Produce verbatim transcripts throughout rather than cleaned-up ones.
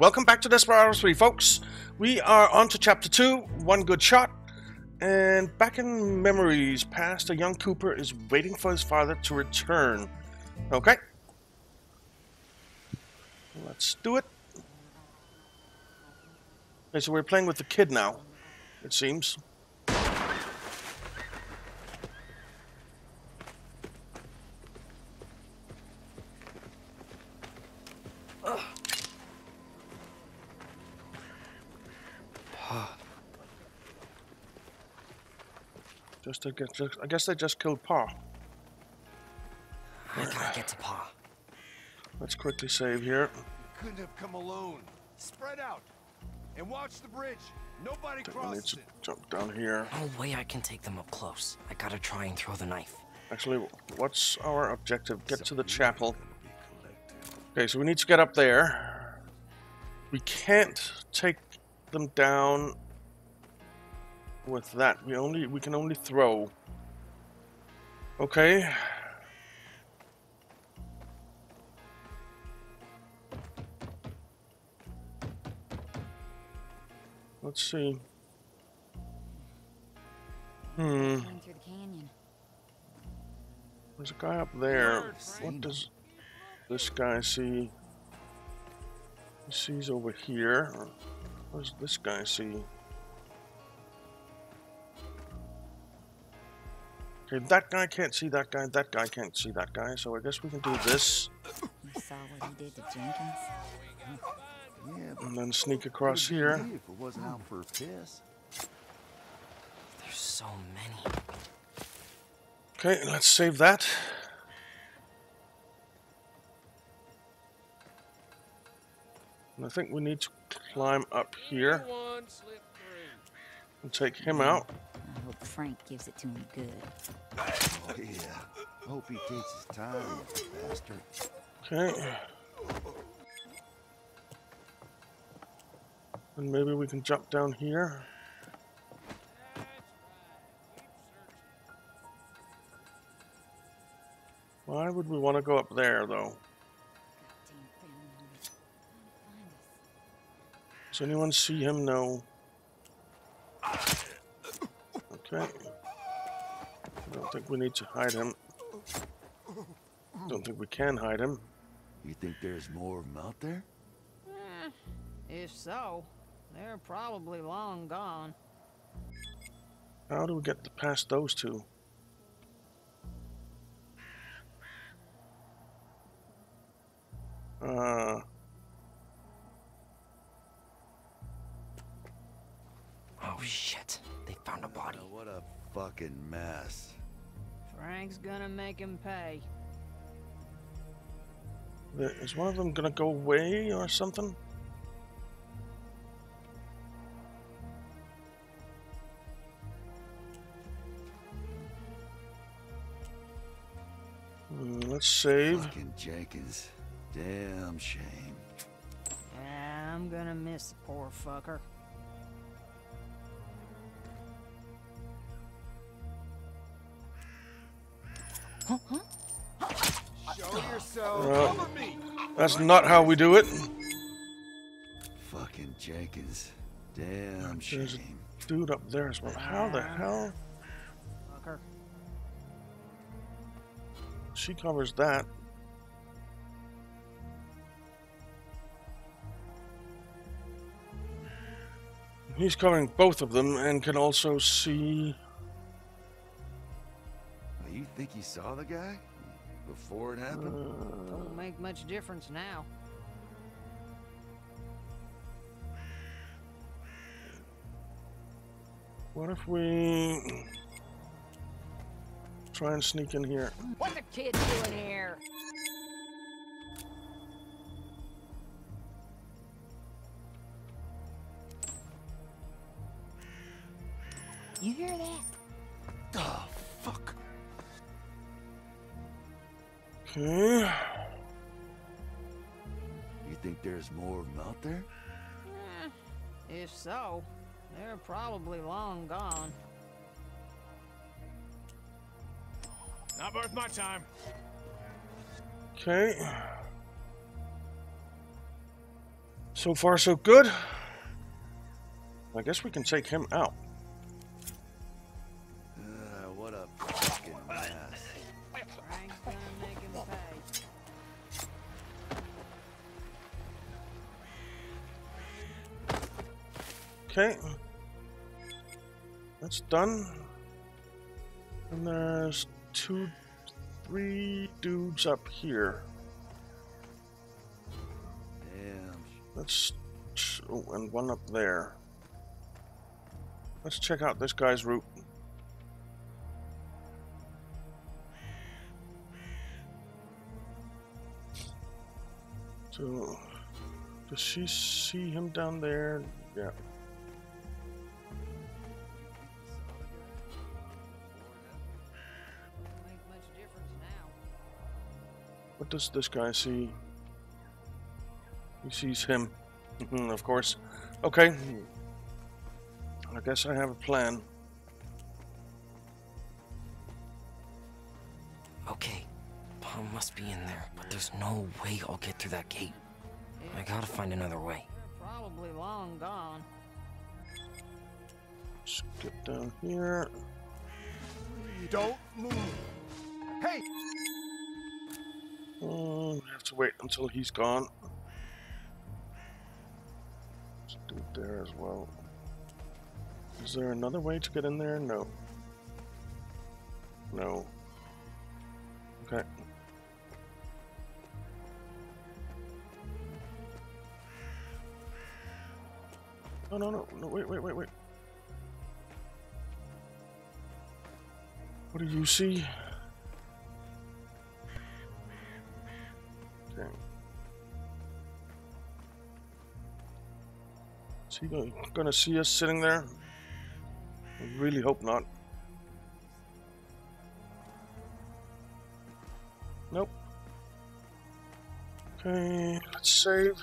Welcome back to Desperados three, folks. We are on to Chapter two, One Good Shot. And back in memories past, a young Cooper is waiting for his father to return. Okay. Let's do it. Okay, so we're playing with the kid now, it seems. Just to get, just, I guess they just killed Pa. I gotta get to Pa. Let's quickly save here. You couldn't have come alone. Spread out and watch the bridge. Nobody crosses. I need to jump down here. No way I can take them up close. I gotta try and throw the knife. Actually, what's our objective? Get to the chapel. Okay, so we need to get up there. We can't take them down with that. We only we can only throw. Okay. Let's see. Hmm. There's a guy up there. What does this guy see? He sees over here. What does this guy see? Okay, that guy can't see that guy, that guy can't see that guy, so I guess we can do this. You saw what he did to Jenkins? And then sneak across here. If it wasn't out for a piss. There's so many. Okay, let's save that. And I think we need to climb up here and take him out. I hope Frank gives it to me good. Oh, yeah. Hope he takes his time, bastard. Okay. And maybe we can jump down here. Why would we want to go up there, though? Does anyone see him? No. Okay. I don't think we need to hide him. Don't think we can hide him. You think there's more of them out there? Eh, if so, they're probably long gone. How do we get past those two? Uh. Oh shit. They found a body. Oh, what a fucking mess. Frank's gonna make him pay. Is one of them gonna go away or something? Mm, let's save. Fucking Jenkins. Damn shame. Yeah, I'm gonna miss the poor fucker. Show yourself. Well, cover me. That's not how we do it. Fucking Jenkins. Damn shame. There's a dude up there as well. How the hell? Fucker. She covers that. He's covering both of them and can also see. You think he saw the guy before it happened? Uh, Don't make much difference now. What if we try and sneak in here? What the kid doing here? You hear that? Oh, fuck. Okay. You think there's more of them out there? Eh, if so, they're probably long gone. Not worth my time. Okay. So far, so good. I guess we can take him out. Uh, what a fucking mess. Okay. That's done. And there's two, three dudes up here. Damn. Let's... Oh, and one up there. Let's check out this guy's route. So... Does she see him down there? Yeah. What does this guy see? He sees him. Of course. Okay. I guess I have a plan. Okay. Bomb must be in there, but there's no way I'll get through that gate. I gotta find another way. They're probably long gone. Skip down here. Don't move. Hey! Um, I have to wait until he's gone. Let's do it there as well. Is there another way to get in there? No. No. Okay. No, no, no, no, wait, wait, wait, wait. What do you see? Is he going to see us sitting there? I really hope not. Nope. Okay, let's save.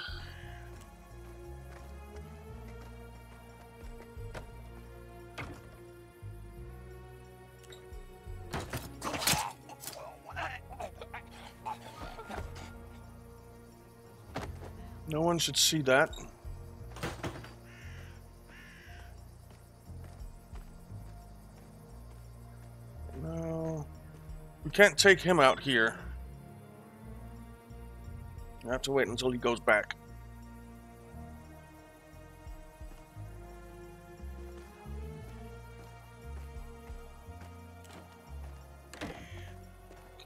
No one should see that. No. We can't take him out here. I have to wait until he goes back.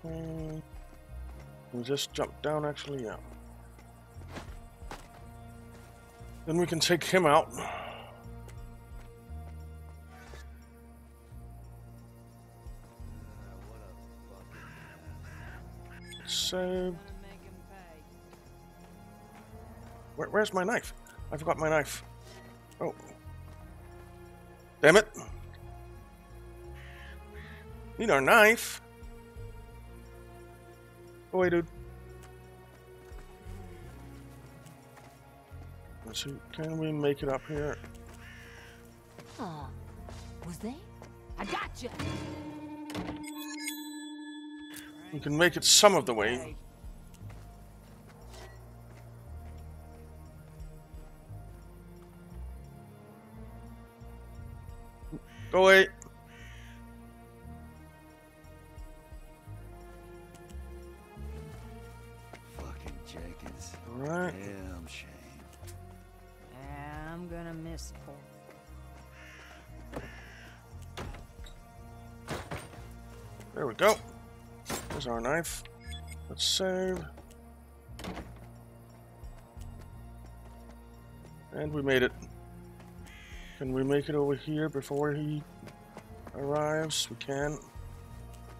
Okay. We just jump down, actually, yeah. Then we can take him out. Save. Where, where's my knife? I forgot my knife. Oh. Damn it. Need our knife. Oh, wait, dude. So can we make it up here? Oh, was they? I gotcha. We can make it some of the way. Go away. Fucking Jenkins. All right. Damn shame. I'm gonna miss her. There we go. There's our knife. Let's save. And we made it. Can we make it over here before he arrives? We can.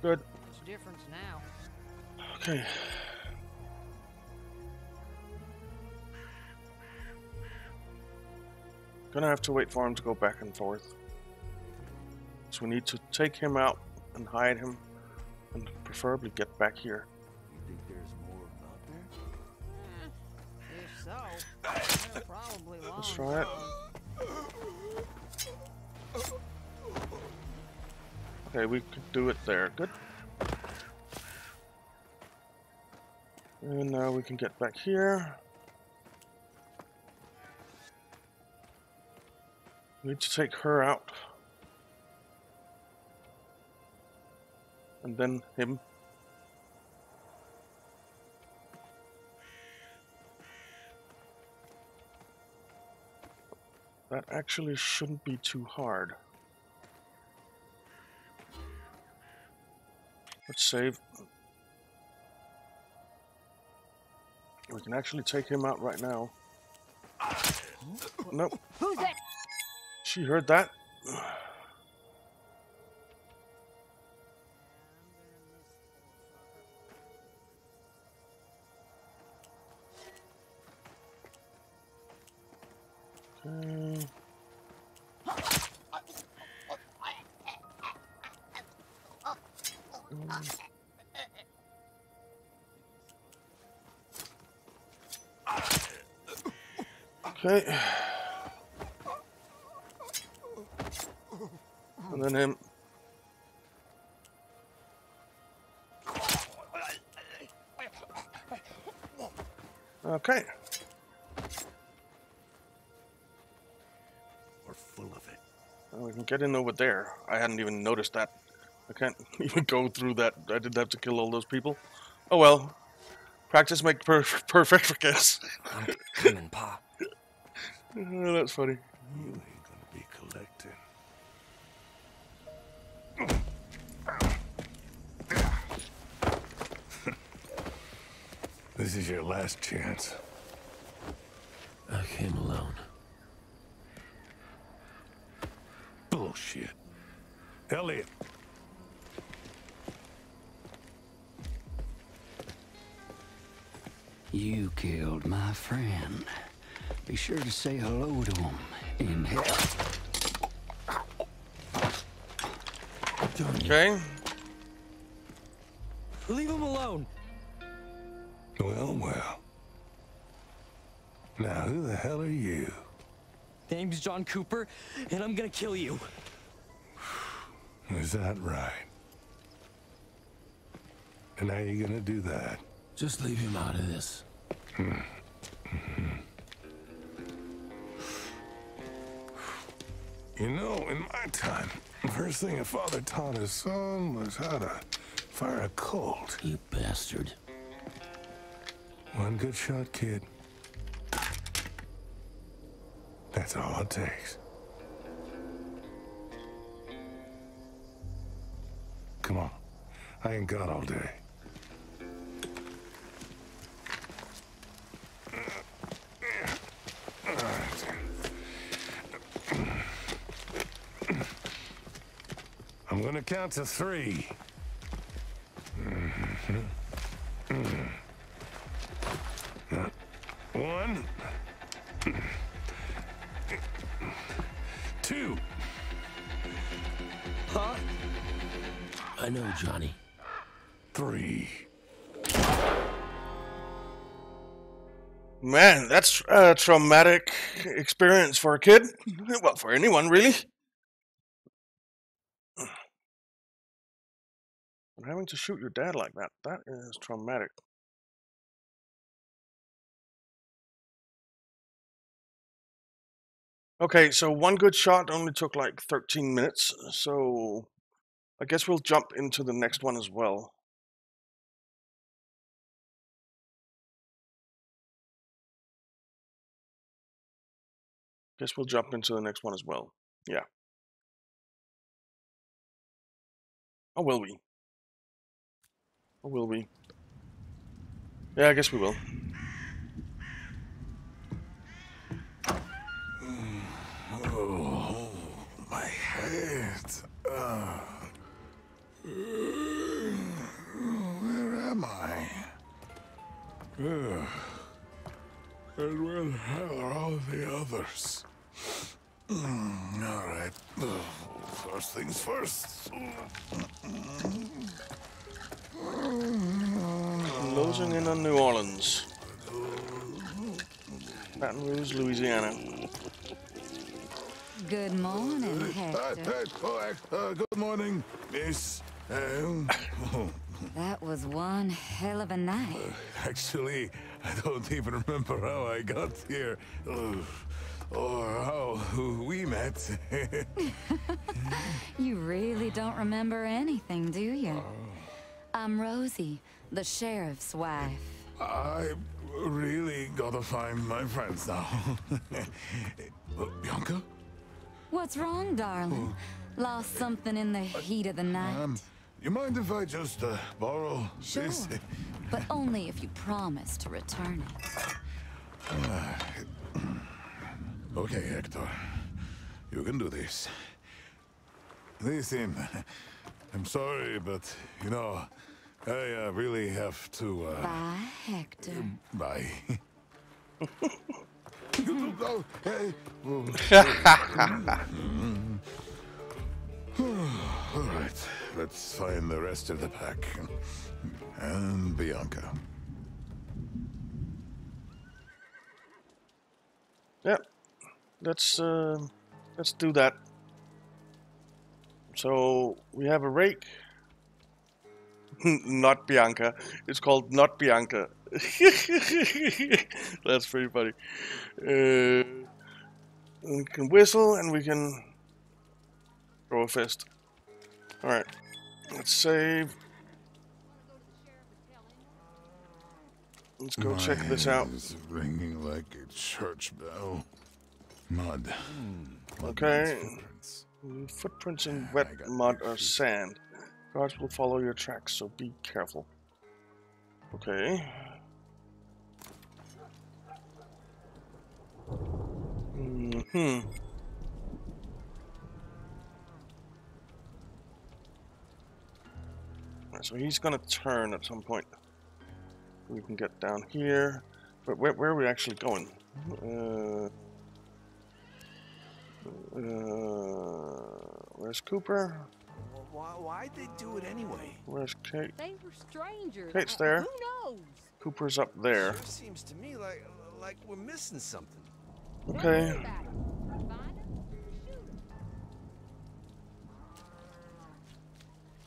Good. What's the difference now? Okay. Gonna have to wait for him to go back and forth. So we need to take him out and hide him and preferably get back here. You think there's more out there? Eh, if so, probably long. Let's try it. Okay, we could do it there. Good. And now we can get back here. We need to take her out. And then him. That actually shouldn't be too hard. Let's save. We can actually take him out right now. Nope. Who's that? She heard that. Okay. Okay. And then him. Okay. We're full of it. Well, we can get in over there. I hadn't even noticed that. I can't even go through that. I didn't have to kill all those people. Oh well. Practice makes per perfect, I guess. Come in, Pa. Oh, that's funny. You ain't gonna be collecting. This is your last chance. I came alone. Bullshit. Elliot. You killed my friend. Be sure to say hello to him in hell. Okay. Leave him alone. Well, well. Now, who the hell are you? Name's John Cooper, and I'm gonna kill you. Is that right? And how are you gonna do that? Just leave him out of this. Hmm. You know, in my time, the first thing a father taught his son was how to fire a Colt. You bastard. One good shot, kid. That's all it takes. Come on. I ain't got all day. I'm gonna count to three. One, two. Huh? I know, Johnny. Three. Man, that's a traumatic experience for a kid. Well, for anyone, really. Having to shoot your dad like that, that is traumatic. Okay, so one good shot only took like thirteen minutes, so I guess we'll jump into the next one as well. Guess we'll jump into the next one as well. Yeah. Or will we? Or will we? Yeah, I guess we will. Oh, my head. Uh, where am I? Uh, and where the hell are all the others? Mm, all right. First things first. Closing in on New Orleans. Baton Rouge, Louisiana. Good morning, Hector. Uh, good morning, Miss. Um, that was one hell of a night. Uh, actually, I don't even remember how I got here. Uh, or how we met. You really don't remember anything, do you? Uh, I'm Rosie, the sheriff's wife. I really gotta find my friends now. uh, Bianca? What's wrong, darling? Oh. Lost something in the heat of the night? Um, you mind if I just uh, borrow sure. this? But only if you promise to return it. Uh, okay, Hector. You can do this. Listen, I'm sorry, but, you know, I uh, really have to... Uh, bye, Hector. Uh, bye. All right, let's find the rest of the pack. And Bianca. Yeah, let's uh, let's do that. So we have a rake. Not Bianca. It's called Not Bianca. That's pretty funny. Uh, we can whistle and we can throw a fist. All right, let's save. Let's go My check this out. It's ringing like a church bell. Mud. Mm, okay. Footprints. footprints in wet mud or feet. sand. Guards will follow your tracks, so be careful. Okay. Mm-hmm. Right, so he's gonna turn at some point. We can get down here, but where, where are we actually going? Uh, uh, where's Cooper? Why, why'd they do it anyway? Where's Kate? They were strangers. Kate's there. Who knows? Cooper's up there. Sure seems to me like like we're missing something. Okay.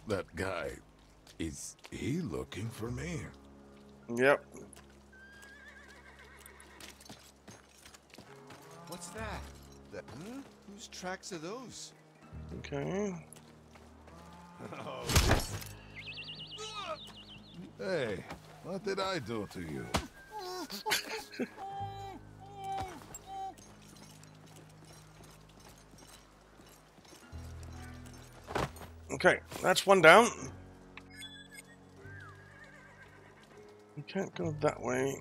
That guy, is he looking for me? Yep. What's that? That hmm? Whose tracks are those? Okay. Oh. Hey, what did I do to you? Okay, that's one down. You can't go that way.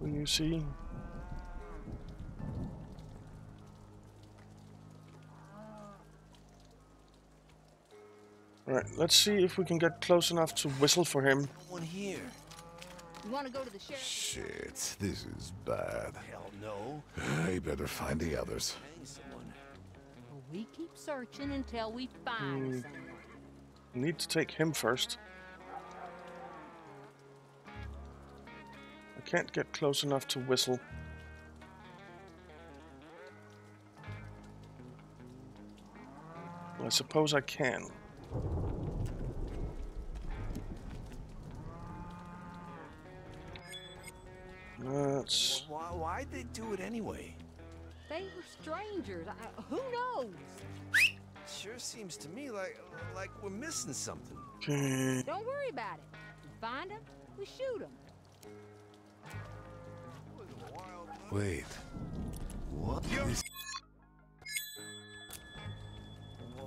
Will you see? All right, let's see if we can get close enough to whistle for him. No one here. You want to go to the sheriff? Shit, this is bad. Hell no. I better find the others. Well, we keep searching until we find mm. someone. Need to take him first. Can't get close enough to whistle. Well, I suppose I can. Let's... Why, why'd they do it anyway? They were strangers. I, who knows? Sure seems to me like like we're missing something. Don't worry about it. We find them, we shoot them. Wait. What? Is...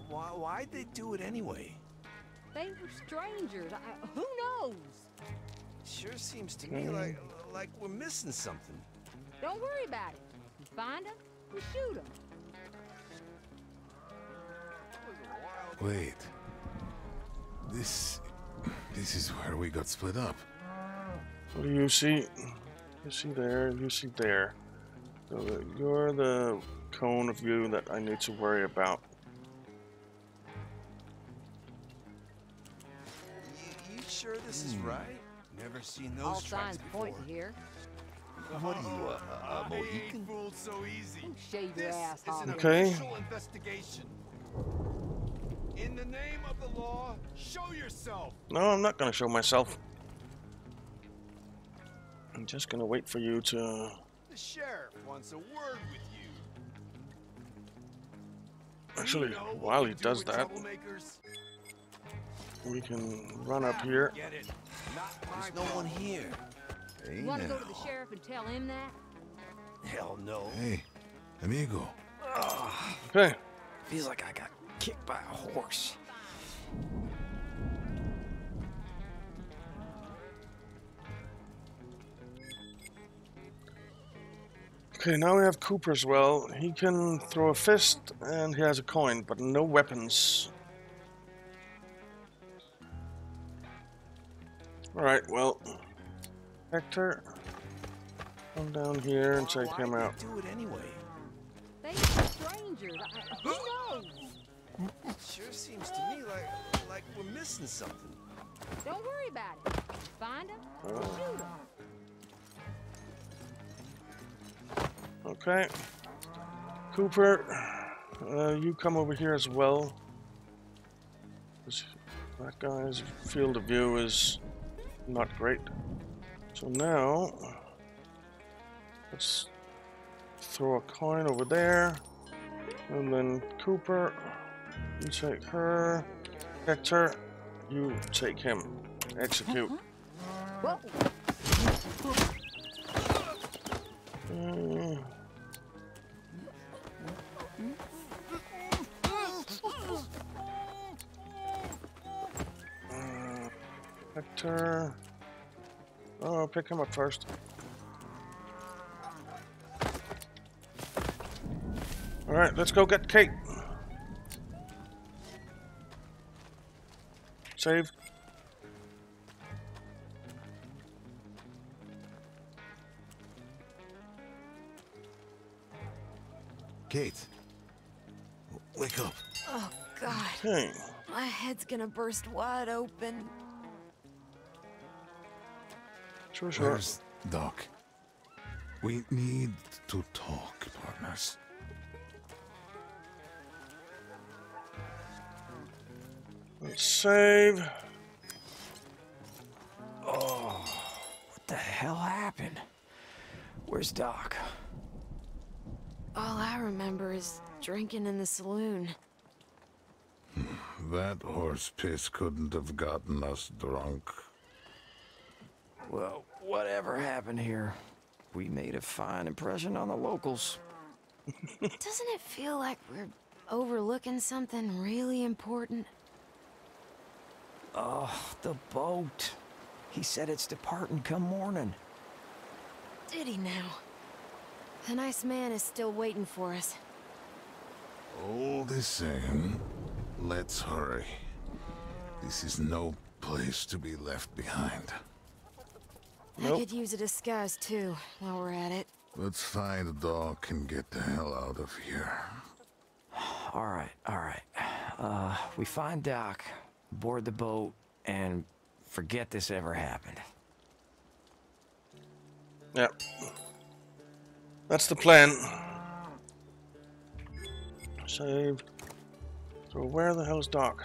Why, why'd they do it anyway? They were strangers. I, who knows? Sure seems to me like like we're missing something. Don't worry about it. We find them, we shoot them. Wait. This this is where we got split up. What do you see? You see there, you see there. So you're the cone of you that I need to worry about. You, you sure this is right? Never seen those All tracks before. All signs point here. What are you, uh, a Mohican? So easy. Shave your ass off. Okay. Investigation. In the name of the law, show yourself. No, I'm not gonna show myself. I'm just gonna wait for you to The sheriff wants a word with you. Actually, you know while he do does that, we can run up here. Get it. There's no one here. Hey, you want to go to the sheriff and tell him that? Hell no. Hey, amigo. Ugh. Okay. Feels like I got kicked by a horse. Okay, now we have Cooper as well. He can throw a fist and he has a coin, but no weapons. Alright, well, Hector, come down here and take him out. Do it anyway. They are strangers. Who knows? It sure seems to me like like we're missing something. Don't worry about it. Find him, oh. Shoot him. Okay, Cooper, uh, you come over here as well. That guy's field of view is not great. So now, let's throw a coin over there. And then Cooper, you take her. Hector, you take him. Execute. Uh-huh. uh, Hector. Oh, pick him up first. All right, let's go get Kate. Save. Kate, wake up. Oh, God. Okay. My head's gonna burst wide open. Sure, sure. Where's Doc? We need to talk, partners. Let's save. Oh, what the hell happened? Where's Doc? All I remember is drinking in the saloon. That horse piss couldn't have gotten us drunk. Well, whatever happened here, we made a fine impression on the locals. Doesn't it feel like we're overlooking something really important? Oh, the boat. He said it's departing come morning. Did he now? The nice man is still waiting for us. All the same, let's hurry. This is no place to be left behind. Nope. I could use a disguise, too, while we're at it. Let's find a dog and get the hell out of here. All right, all right. Uh, we find Doc, board the boat, and forget this ever happened. Yep. That's the plan. Save. So where the hell's Doc?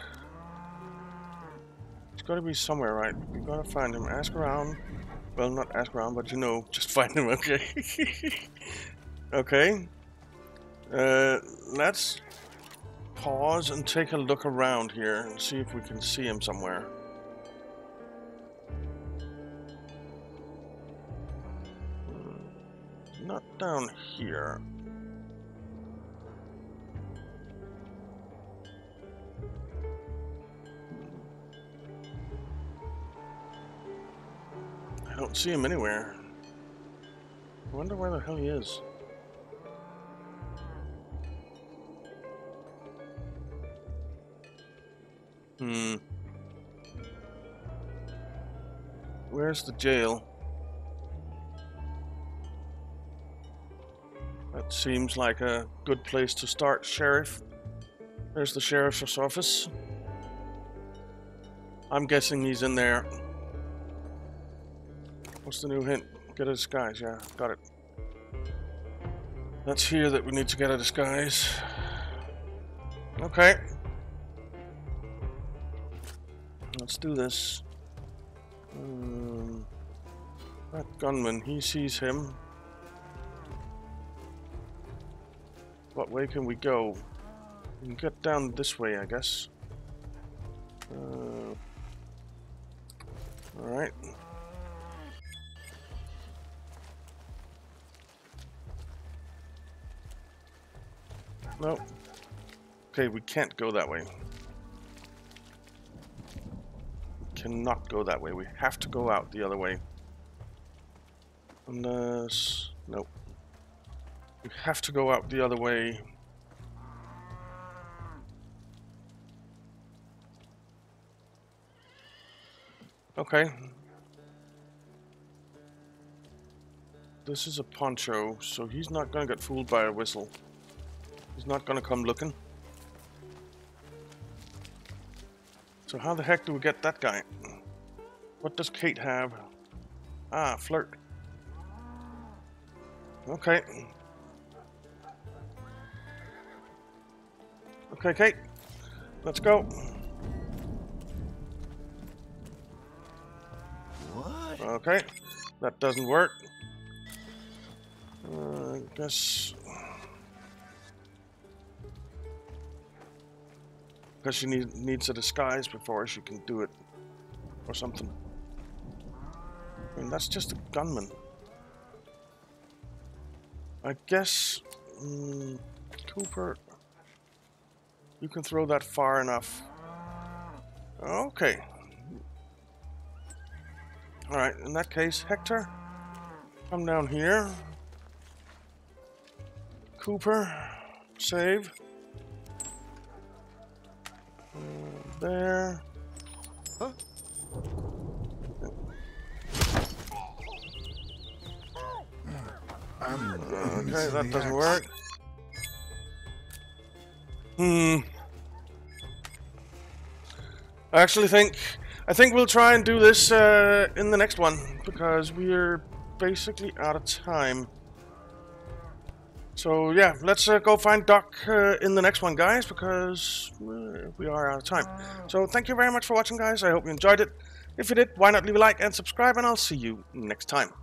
It's gotta be somewhere, right? We gotta find him. Ask around. Well, not ask around, but you know, just find him, okay. Okay. Uh, let's pause and take a look around here and see if we can see him somewhere. Not down here. I don't see him anywhere. I wonder where the hell he is. Hmm. Where's the jail? That seems like a good place to start, Sheriff. There's the sheriff's office. I'm guessing he's in there. What's the new hint? Get a disguise, yeah, got it. That's here that we need to get a disguise. Okay. Let's do this. Um, that gunman, he sees him. What way can we go? We can get down this way, I guess. Uh, Alright. Nope. Okay, we can't go that way. We cannot go that way. We have to go out the other way. Unless... Nope. We have to go out the other way. Okay. This is a poncho, so he's not gonna get fooled by a whistle. He's not gonna come looking. So how the heck do we get that guy? What does Kate have? Ah, flirt. Okay. Okay, Kate. Let's go. What? Okay. That doesn't work. Uh, I guess... Because she need, needs a disguise before she can do it, or something. I mean, that's just a gunman. I guess um, Cooper, you can throw that far enough. Okay. All right. In that case, Hector, come down here. Cooper, save. There. Huh? I'm okay, that doesn't work. Hmm. I actually think I think we'll try and do this uh, in the next one, because we're basically out of time. So yeah, let's uh, go find Doc uh, in the next one, guys, because uh, we are out of time. So thank you very much for watching, guys. I hope you enjoyed it. If you did, why not leave a like and subscribe, and I'll see you next time.